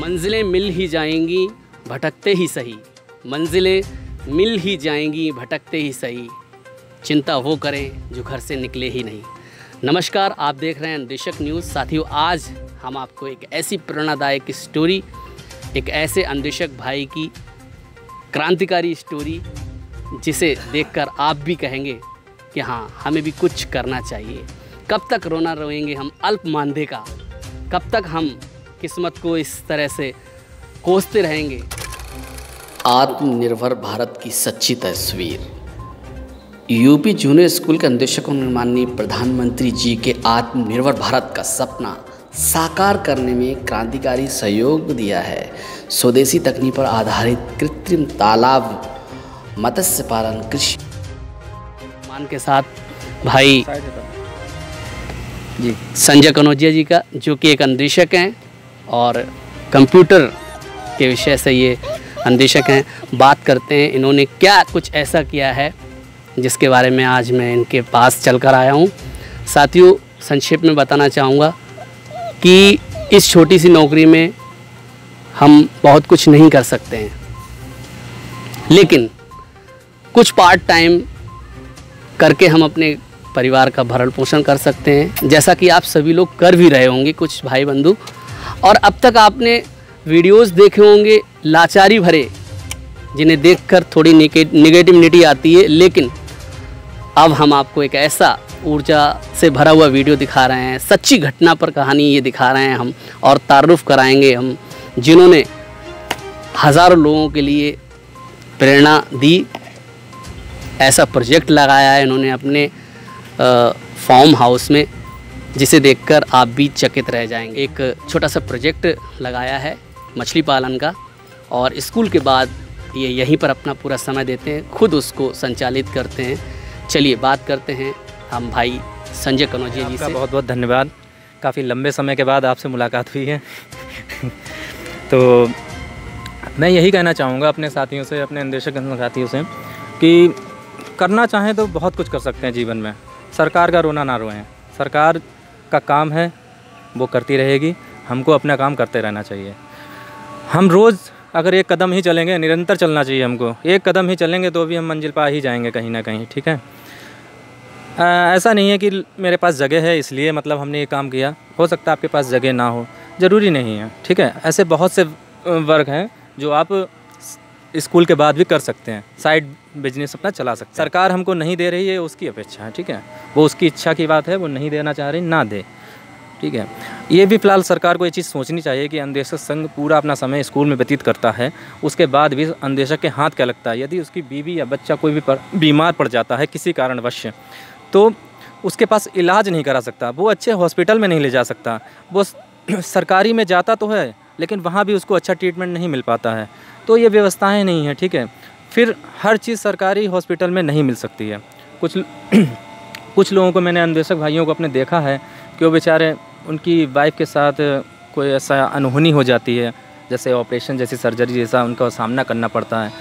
मंजिलें मिल ही जाएंगी भटकते ही सही, मंजिलें मिल ही जाएंगी भटकते ही सही, चिंता वो करें जो घर से निकले ही नहीं। नमस्कार, आप देख रहे हैं अनुदेशक न्यूज़। साथियों, आज हम आपको एक ऐसी प्रेरणादायक स्टोरी, एक ऐसे अनुदेशक भाई की क्रांतिकारी स्टोरी जिसे देखकर आप भी कहेंगे कि हाँ, हमें भी कुछ करना चाहिए। कब तक रोना रोएंगे हम अल्प मानधे का, कब तक हम किस्मत को इस तरह से कोसते रहेंगे। आत्मनिर्भर भारत की सच्ची तस्वीर। यूपी जूनियर स्कूल के अनुदेशकों ने माननीय प्रधानमंत्री जी के आत्मनिर्भर भारत का सपना साकार करने में क्रांतिकारी सहयोग दिया है। स्वदेशी तकनीक पर आधारित कृत्रिम तालाब, मत्स्य पालन, कृषि मान के साथ भाई जी संजय कनौजिया जी का, जो कि एक अनुदेशक हैं और कंप्यूटर के विषय से ये अनुदेशक हैं, बात करते हैं इन्होंने क्या कुछ ऐसा किया है जिसके बारे में आज मैं इनके पास चल कर आया हूँ। साथियों, संक्षेप में बताना चाहूँगा कि इस छोटी सी नौकरी में हम बहुत कुछ नहीं कर सकते हैं, लेकिन कुछ पार्ट टाइम करके हम अपने परिवार का भरण पोषण कर सकते हैं, जैसा कि आप सभी लोग कर भी रहे होंगे, कुछ भाई बंधु। और अब तक आपने वीडियोस देखे होंगे लाचारी भरे, जिन्हें देखकर थोड़ी निगेटिविटी आती है, लेकिन अब हम आपको एक ऐसा ऊर्जा से भरा हुआ वीडियो दिखा रहे हैं, सच्ची घटना पर कहानी ये दिखा रहे हैं हम, और तारुफ कराएंगे हम, जिन्होंने हज़ारों लोगों के लिए प्रेरणा दी। ऐसा प्रोजेक्ट लगाया है इन्होंने अपने फार्म हाउस में, जिसे देखकर आप भी चकित रह जाएंगे। एक छोटा सा प्रोजेक्ट लगाया है मछली पालन का, और स्कूल के बाद ये यहीं पर अपना पूरा समय देते हैं, खुद उसको संचालित करते हैं। चलिए बात करते हैं हम भाई संजय कनौजिया जी से। बहुत बहुत धन्यवाद, काफ़ी लंबे समय के बाद आपसे मुलाकात हुई है। तो मैं यही कहना चाहूँगा अपने साथियों से, अपने अनुदेशक साथियों से, कि करना चाहें तो बहुत कुछ कर सकते हैं जीवन में। सरकार का रोना ना रोएं, सरकार का काम है वो करती रहेगी, हमको अपना काम करते रहना चाहिए। हम रोज़ अगर एक कदम ही चलेंगे, निरंतर चलना चाहिए हमको, एक कदम ही चलेंगे तो भी हम मंजिल पा ही जाएंगे कहीं ना कहीं, ठीक है। ऐसा नहीं है कि मेरे पास जगह है इसलिए मतलब हमने ये काम किया, हो सकता है आपके पास जगह ना हो, ज़रूरी नहीं है, ठीक है। ऐसे बहुत से वर्क हैं जो आप स्कूल के बाद भी कर सकते हैं, साइड बिजनेस अपना चला सकते हैं। सरकार हमको नहीं दे रही है, उसकी अपेक्षा है, ठीक है, वो उसकी इच्छा की बात है, वो नहीं देना चाह रही, ना दे, ठीक है। ये भी फ़िलहाल सरकार को ये चीज़ सोचनी चाहिए कि अनुदेशक संघ पूरा अपना समय स्कूल में व्यतीत करता है, उसके बाद भी अनुदेशक के हाथ क्या लगता है। यदि उसकी बीवी या बच्चा कोई भी बीमार पड़ जाता है किसी कारणवश, तो उसके पास इलाज नहीं करा सकता, वो अच्छे हॉस्पिटल में नहीं ले जा सकता, वो सरकारी में जाता तो है लेकिन वहाँ भी उसको अच्छा ट्रीटमेंट नहीं मिल पाता है, तो ये व्यवस्थाएँ नहीं हैं, ठीक है। फिर हर चीज़ सरकारी हॉस्पिटल में नहीं मिल सकती है। कुछ लोगों को, मैंने अनुदेशक भाइयों को अपने देखा है कि वो बेचारे, उनकी वाइफ के साथ कोई ऐसा अनहोनी हो जाती है, जैसे ऑपरेशन जैसी सर्जरी जैसा उनका सामना करना पड़ता है,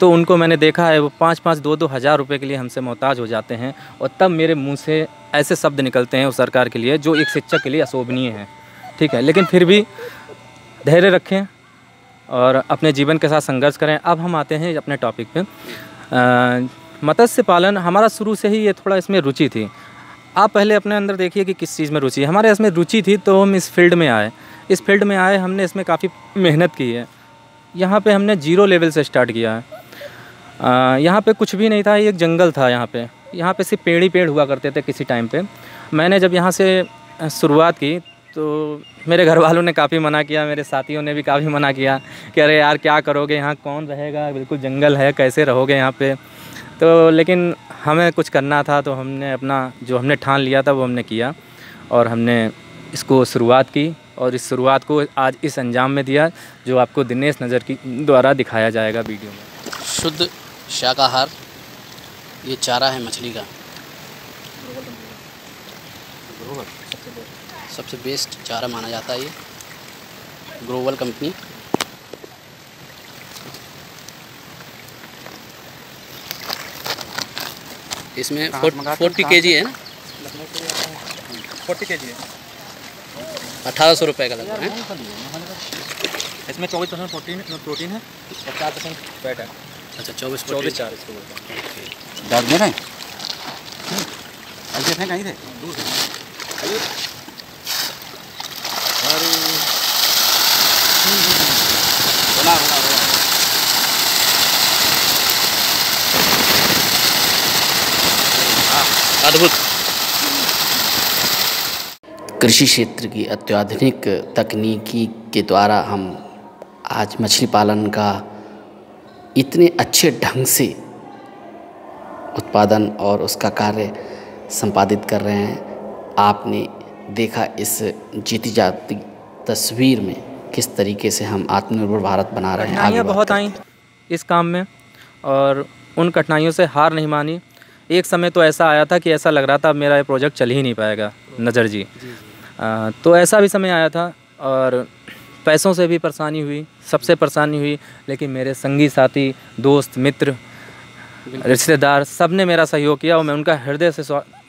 तो उनको मैंने देखा है वो 5-5, 2-2 हज़ार रुपये के लिए हमसे मोहताज हो जाते हैं, और तब मेरे मुंह से ऐसे शब्द निकलते हैं उस सरकार के लिए जो एक शिक्षक के लिए अशोभनीय है, ठीक है। लेकिन फिर भी धैर्य रखें और अपने जीवन के साथ संघर्ष करें। अब हम आते हैं अपने टॉपिक पर। मत्स्य पालन, हमारा शुरू से ही ये थोड़ा इसमें रुचि थी। आप पहले अपने अंदर देखिए कि किस चीज़ में रुचि है। हमारे इसमें रुचि थी तो हम इस फील्ड में आए, हमने इसमें काफ़ी मेहनत की है। यहाँ पे हमने 0 लेवल से स्टार्ट किया है। यहाँ पे कुछ भी नहीं था, एक जंगल था यहाँ पे, सिर्फ पेड़ ही पेड़ हुआ करते थे किसी टाइम पे। मैंने जब यहाँ से शुरुआत की तो मेरे घर वालों ने काफ़ी मना किया, मेरे साथियों ने भी काफ़ी मना किया कि अरे यार क्या करोगे, यहाँ कौन रहेगा, बिल्कुल जंगल है, कैसे रहोगे यहाँ पे। तो लेकिन हमें कुछ करना था, तो हमने अपना जो हमने ठान लिया था वो हमने किया, और हमने इसको शुरुआत की, और इस शुरुआत को आज इस अंजाम में दिया जो आपको दिनेश नज़र की द्वारा दिखाया जाएगा वीडियो में। शुद्ध शाकाहार, ये चारा है मछली का, सबसे बेस्ट चारा माना जाता है ये, ग्लोबल कंपनी। इसमें 40 kg है ना, 40 kg है, 1800 रुपये का लगता है। इसमें 24% प्रोटीन है, 50% फैट है। अच्छा 24 इसको बोलते हैं। डाल दे रहे हैं कहीं थे दूध अद्भुत। कृषि क्षेत्र की अत्याधुनिक तकनीकी के द्वारा हम आज मछली पालन का इतने अच्छे ढंग से उत्पादन और उसका कार्य संपादित कर रहे हैं। आपने देखा इस जीती जाती तस्वीर में किस तरीके से हम आत्मनिर्भर भारत बना रहे हैं। कठिनाइयाँ बहुत आईं इस काम में और उन कठिनाइयों से हार नहीं मानी। एक समय तो ऐसा आया था कि ऐसा लग रहा था मेरा ये प्रोजेक्ट चल ही नहीं पाएगा नज़र जी। तो ऐसा भी समय आया था और पैसों से भी परेशानी हुई, सबसे परेशानी हुई, लेकिन मेरे संगी साथी, दोस्त, मित्र, रिश्तेदार सब ने मेरा सहयोग किया और मैं उनका हृदय से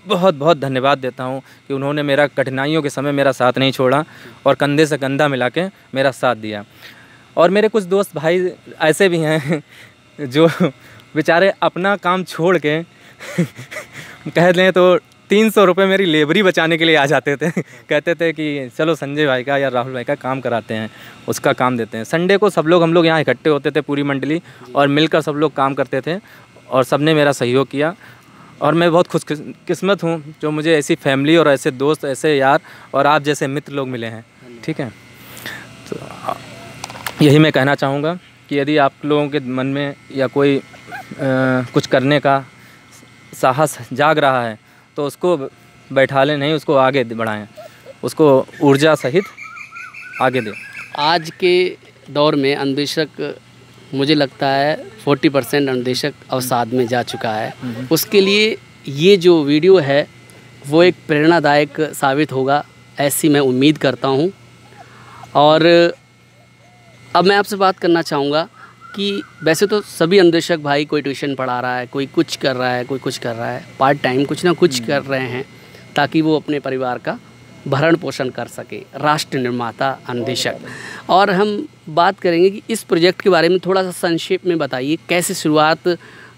बहुत बहुत धन्यवाद देता हूं कि उन्होंने मेरा कठिनाइयों के समय मेरा साथ नहीं छोड़ा और कंधे से कंधा मिला के मेरा साथ दिया। और मेरे कुछ दोस्त भाई ऐसे भी हैं जो बेचारे अपना काम छोड़ के कह दें तो 300 रुपये मेरी लेबरी बचाने के लिए आ जाते थे कहते थे कि चलो संजय भाई का या राहुल भाई का काम कराते हैं, उसका काम देते हैं। संडे को सब लोग हम लोग यहाँ इकट्ठे होते थे पूरी मंडली और मिलकर सब लोग काम करते थे और सब ने मेरा सहयोग किया। और मैं बहुत खुशकिस्मत हूँ जो मुझे ऐसी फैमिली और ऐसे दोस्त, ऐसे यार और आप जैसे मित्र लोग मिले हैं। ठीक है, तो यही मैं कहना चाहूँगा कि यदि आप लोगों के मन में या कोई कुछ करने का साहस जाग रहा है तो उसको बैठा लें, नहीं उसको आगे बढ़ाएं, उसको ऊर्जा सहित आगे दें। आज के दौर में अनुदेशक मुझे लगता है 40% अनुदेशक अवसाद में जा चुका है। उसके लिए ये जो वीडियो है वो एक प्रेरणादायक साबित होगा, ऐसी मैं उम्मीद करता हूँ। और अब मैं आपसे बात करना चाहूँगा कि वैसे तो सभी अनुदेशक भाई कोई ट्यूशन पढ़ा रहा है, कोई कुछ कर रहा है, कोई कुछ कर रहा है, पार्ट टाइम कुछ ना कुछ कर रहे हैं ताकि वो अपने परिवार का भरण पोषण कर सके, राष्ट्र निर्माता अनुदेशक। और हम बात करेंगे कि इस प्रोजेक्ट के बारे में थोड़ा सा संक्षेप में बताइए, कैसे शुरुआत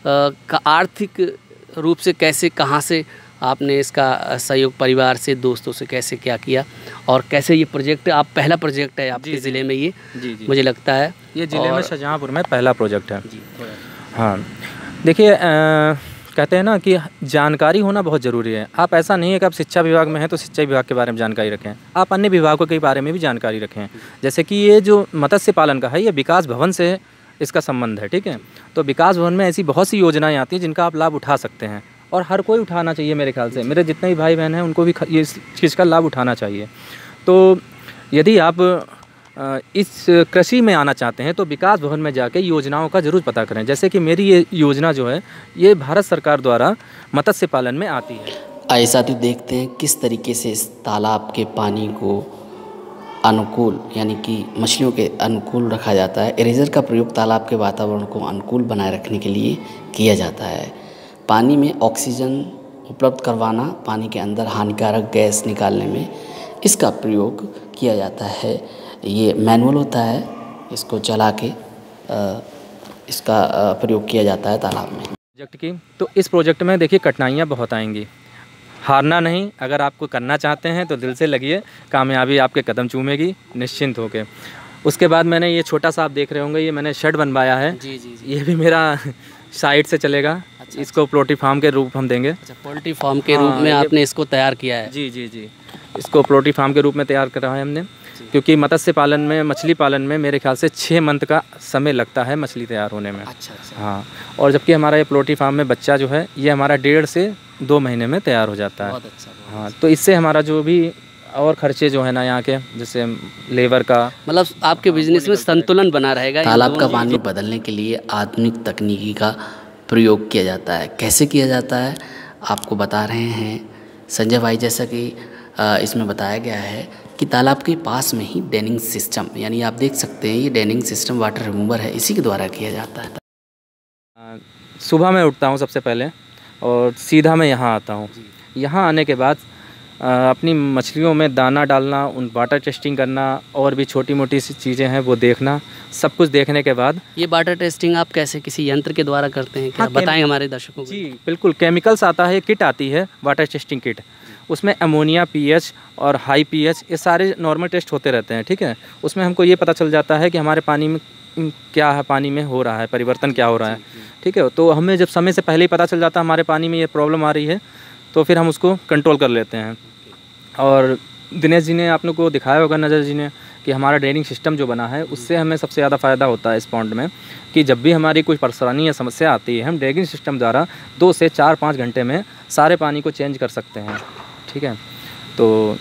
का आर्थिक रूप से कैसे, कहाँ से आपने इसका सहयोग परिवार से, दोस्तों से कैसे क्या किया और कैसे ये प्रोजेक्ट, आप पहला प्रोजेक्ट है आपके ज़िले में ये जी। मुझे लगता है ये ज़िले में शाहजहाँपुर में पहला प्रोजेक्ट है जी। हाँ देखिए, कहते हैं ना कि जानकारी होना बहुत ज़रूरी है। आप ऐसा नहीं है कि आप शिक्षा विभाग में हैं तो शिक्षा विभाग के बारे में जानकारी रखें, आप अन्य विभागों के बारे में भी जानकारी रखें। जैसे कि ये जो मत्स्य पालन का है ये विकास भवन से इसका संबंध है। ठीक है, तो विकास भवन में ऐसी बहुत सी योजनाएँ आती हैं जिनका आप लाभ उठा सकते हैं और हर कोई उठाना चाहिए। मेरे ख्याल से मेरे जितने भी भाई बहन हैं उनको भी ये चीज़ का लाभ उठाना चाहिए। तो यदि आप इस कृषि में आना चाहते हैं तो विकास भवन में जाके योजनाओं का ज़रूर पता करें। जैसे कि मेरी ये योजना जो है ये भारत सरकार द्वारा मत्स्य पालन में आती है। आइए साथी देखते हैं किस तरीके से इस तालाब के पानी को अनुकूल यानी कि मछलियों के अनुकूल रखा जाता है। इरेजर का प्रयोग तालाब के वातावरण को अनुकूल बनाए रखने के लिए किया जाता है। पानी में ऑक्सीजन उपलब्ध करवाना, पानी के अंदर हानिकारक गैस निकालने में इसका प्रयोग किया जाता है। ये मैनुअल होता है, इसको चला के इसका प्रयोग किया जाता है तालाब में। प्रोजेक्ट की तो इस प्रोजेक्ट में देखिए कठिनाइयाँ बहुत आएंगी, हारना नहीं। अगर आपको करना चाहते हैं तो दिल से लगिए, कामयाबी आपके कदम चूमेगी निश्चिंत होकर। उसके बाद मैंने ये छोटा सा आप देख रहे होंगे ये मैंने शेड बनवाया है जी। ये भी मेरा साइड से चलेगा। अच्छा, इसको पोल्ट्री फार्म के रूप हम देंगे। अच्छा, पोल्ट्री फार्म के रूप में आपने इसको तैयार किया है जी। इसको पोल्ट्री फार्म के रूप में तैयार करा है हमने, क्योंकि मत्स्य पालन में, मछली पालन में मेरे ख्याल से 6 मंथ का समय लगता है मछली तैयार होने में। अच्छा। हाँ, और जबकि हमारा ये पोल्ट्री फार्म में बच्चा जो है ये हमारा 1.5 से 2 महीने में तैयार हो जाता है। हाँ, तो इससे हमारा जो भी और खर्चे जो है ना यहाँ के, जैसे लेबर का, मतलब आपके बिजनेस में संतुलन बना रहेगा। तालाब का पानी बदलने के लिए आधुनिक तकनीकी का प्रयोग किया जाता है। कैसे किया जाता है आपको बता रहे हैं संजय भाई। जैसा कि इसमें बताया गया है कि तालाब के पास में ही डेनिंग सिस्टम, यानी आप देख सकते हैं ये डेनिंग सिस्टम वाटर रिमूवर है, इसी के द्वारा किया जाता है। सुबह मैं उठता हूँ सबसे पहले और सीधा मैं यहाँ आता हूँ। यहाँ आने के बाद अपनी मछलियों में दाना डालना, उन वाटर टेस्टिंग करना और भी छोटी मोटी सी चीज़ें हैं वो देखना। सब कुछ देखने के बाद ये वाटर टेस्टिंग आप कैसे किसी यंत्र के द्वारा करते हैं क्या? बताएं हमारे दर्शकों को। जी बिल्कुल, केमिकल्स आता है, किट आती है वाटर टेस्टिंग किट, उसमें अमोनिया, पीएच और हाई पीएच ये सारे नॉर्मल टेस्ट होते रहते हैं। ठीक है, उसमें हमको ये पता चल जाता है कि हमारे पानी में क्या है, पानी में हो रहा है परिवर्तन, क्या हो रहा है। ठीक है, तो हमें जब समय से पहले ही पता चल जाता है हमारे पानी में ये प्रॉब्लम आ रही है तो फिर हम उसको कंट्रोल कर लेते हैं। और दिनेश जी ने आप लोग को दिखाया होगा, नजर जी ने, कि हमारा ड्रेनिंग सिस्टम जो बना है उससे हमें सबसे ज़्यादा फ़ायदा होता है इस पॉन्ड में, कि जब भी हमारी कोई परेशानी या समस्या आती है हम ड्रेनिंग सिस्टम द्वारा 2 से 4-5 घंटे में सारे पानी को चेंज कर सकते हैं। ठीक है, तो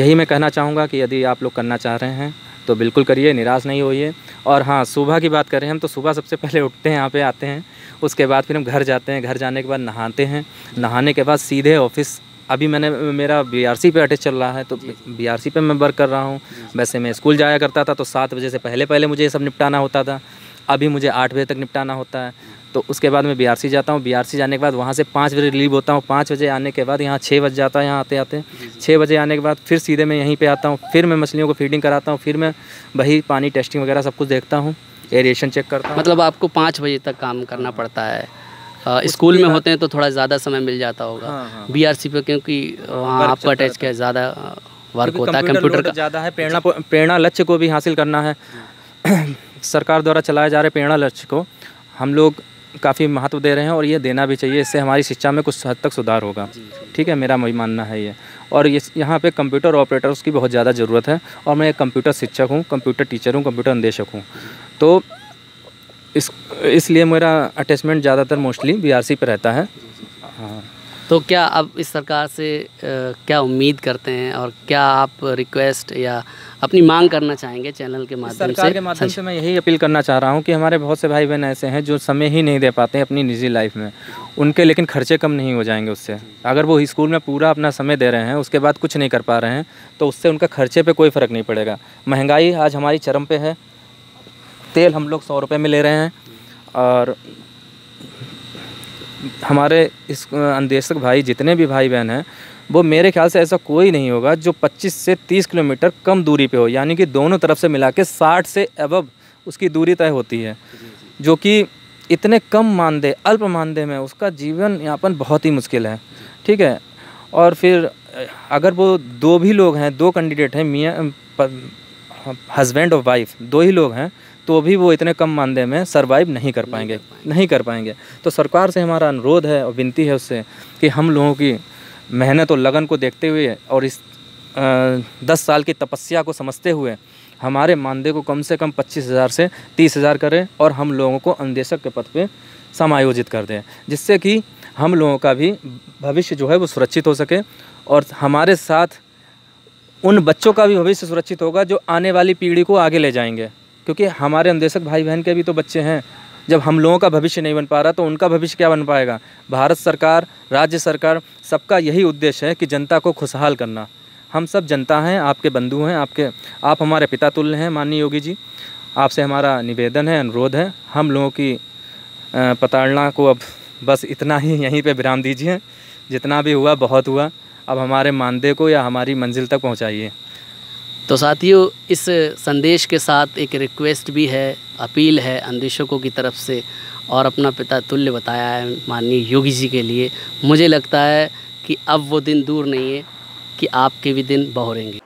यही मैं कहना चाहूँगा कि यदि आप लोग करना चाह रहे हैं तो बिल्कुल करिए, निराश नहीं होइए। और हाँ, सुबह की बात करें हम तो सुबह सबसे पहले उठते हैं, यहाँ पे आते हैं, उसके बाद फिर हम घर जाते हैं, घर जाने के बाद नहाते हैं, नहाने के बाद सीधे ऑफिस। अभी मेरा BRC पे अटैच चल रहा है तो BRC पे मैं वर्क कर रहा हूँ। वैसे मैं स्कूल जाया करता था तो 7 बजे से पहले मुझे ये सब निपटाना होता था, अभी मुझे 8 बजे तक निपटाना होता है। तो उसके बाद मैं BRC जाता हूँ, BRC जाने के बाद वहाँ से 5 बजे रिलीव होता हूँ, 5 बजे आने के बाद यहाँ 6 बज जाता है, यहाँ आते आते 6 बजे आने के बाद फिर सीधे मैं यहीं पे आता हूँ, फिर मैं मछलियों को फीडिंग कराता हूँ, फिर मैं वही पानी टेस्टिंग वगैरह सब कुछ देखता हूँ, एरिएशन चेक करता हूँ। मतलब आपको 5 बजे तक काम करना पड़ता है। स्कूल में होते हैं तो थोड़ा ज़्यादा समय मिल जाता होगा, BRC पर क्योंकि वहाँ आपको अटैच किया ज़्यादा वर्क होता है, कंप्यूटर का ज़्यादा है। प्रेरणा लक्ष्य को भी हासिल करना है, सरकार द्वारा चलाए जा रहे प्रेरणा लक्ष्य को हम लोग काफ़ी महत्व दे रहे हैं और ये देना भी चाहिए, इससे हमारी शिक्षा में कुछ हद तक सुधार होगा। ठीक है, मेरा मानना है ये। और ये यहाँ पे कंप्यूटर ऑपरेटर्स की बहुत ज़्यादा ज़रूरत है और मैं एक कंप्यूटर शिक्षक हूँ, कंप्यूटर टीचर हूँ, कंप्यूटर अनुदेशक हूँ, तो इसलिए मेरा अटैचमेंट ज़्यादातर मोस्टली BRC पर रहता है। हाँ, तो क्या आप इस सरकार से क्या उम्मीद करते हैं और क्या आप रिक्वेस्ट या अपनी मांग करना चाहेंगे चैनल के माध्यम से? सरकार के माध्यम से मैं यही अपील करना चाह रहा हूं कि हमारे बहुत से भाई बहन ऐसे हैं जो समय ही नहीं दे पाते हैं अपनी निजी लाइफ में, उनके लेकिन खर्चे कम नहीं हो जाएंगे उससे। अगर वो स्कूल में पूरा अपना समय दे रहे हैं उसके बाद कुछ नहीं कर पा रहे हैं तो उससे उनका खर्चे पर कोई फ़र्क नहीं पड़ेगा। महंगाई आज हमारी चरम पर है, तेल हम लोग 100 रुपये में ले रहे हैं और हमारे इस अनुदेशक भाई जितने भी भाई बहन हैं वो मेरे ख्याल से ऐसा कोई नहीं होगा जो 25 से 30 किलोमीटर कम दूरी पे हो, यानी कि दोनों तरफ से मिला के 60 से अबव उसकी दूरी तय होती है, जो कि इतने कम मानदेय, अल्प मानदेय में उसका जीवन यापन बहुत ही मुश्किल है। ठीक है, और फिर अगर वो दो कैंडिडेट हैं, मियाँ हस्बैंड और वाइफ 2 ही लोग हैं तो भी वो इतने कम मानदेय में सरवाइव नहीं कर पाएंगे। तो सरकार से हमारा अनुरोध है और विनती है उससे कि हम लोगों की मेहनत और लगन को देखते हुए और इस 10 साल की तपस्या को समझते हुए हमारे मानदेय को कम से कम 25,000 से 30,000 करें और हम लोगों को अनुदेशक के पद पे समायोजित कर दें, जिससे कि हम लोगों का भी भविष्य जो है वो सुरक्षित हो सके और हमारे साथ उन बच्चों का भी भविष्य सुरक्षित होगा जो आने वाली पीढ़ी को आगे ले जाएंगे, क्योंकि हमारे अनुदेशक भाई बहन के भी तो बच्चे हैं। जब हम लोगों का भविष्य नहीं बन पा रहा तो उनका भविष्य क्या बन पाएगा? भारत सरकार, राज्य सरकार, सबका यही उद्देश्य है कि जनता को खुशहाल करना। हम सब जनता हैं, आपके बंधु हैं, आप हमारे पिता तुल्य हैं माननीय योगी जी। आपसे हमारा निवेदन है, अनुरोध है, हम लोगों की प्रताड़ना को अब बस इतना ही यहीं पर विराम दीजिए। जितना भी हुआ बहुत हुआ, अब हमारे मानदेय को या हमारी मंजिल तक पहुँचाइए। तो साथियों, इस संदेश के साथ एक रिक्वेस्ट भी है, अपील है अनुदेशकों की तरफ से और अपना पिता तुल्य बताया है माननीय योगी जी के लिए। मुझे लगता है कि अब वो दिन दूर नहीं है कि आपके भी दिन बहुरेंगे।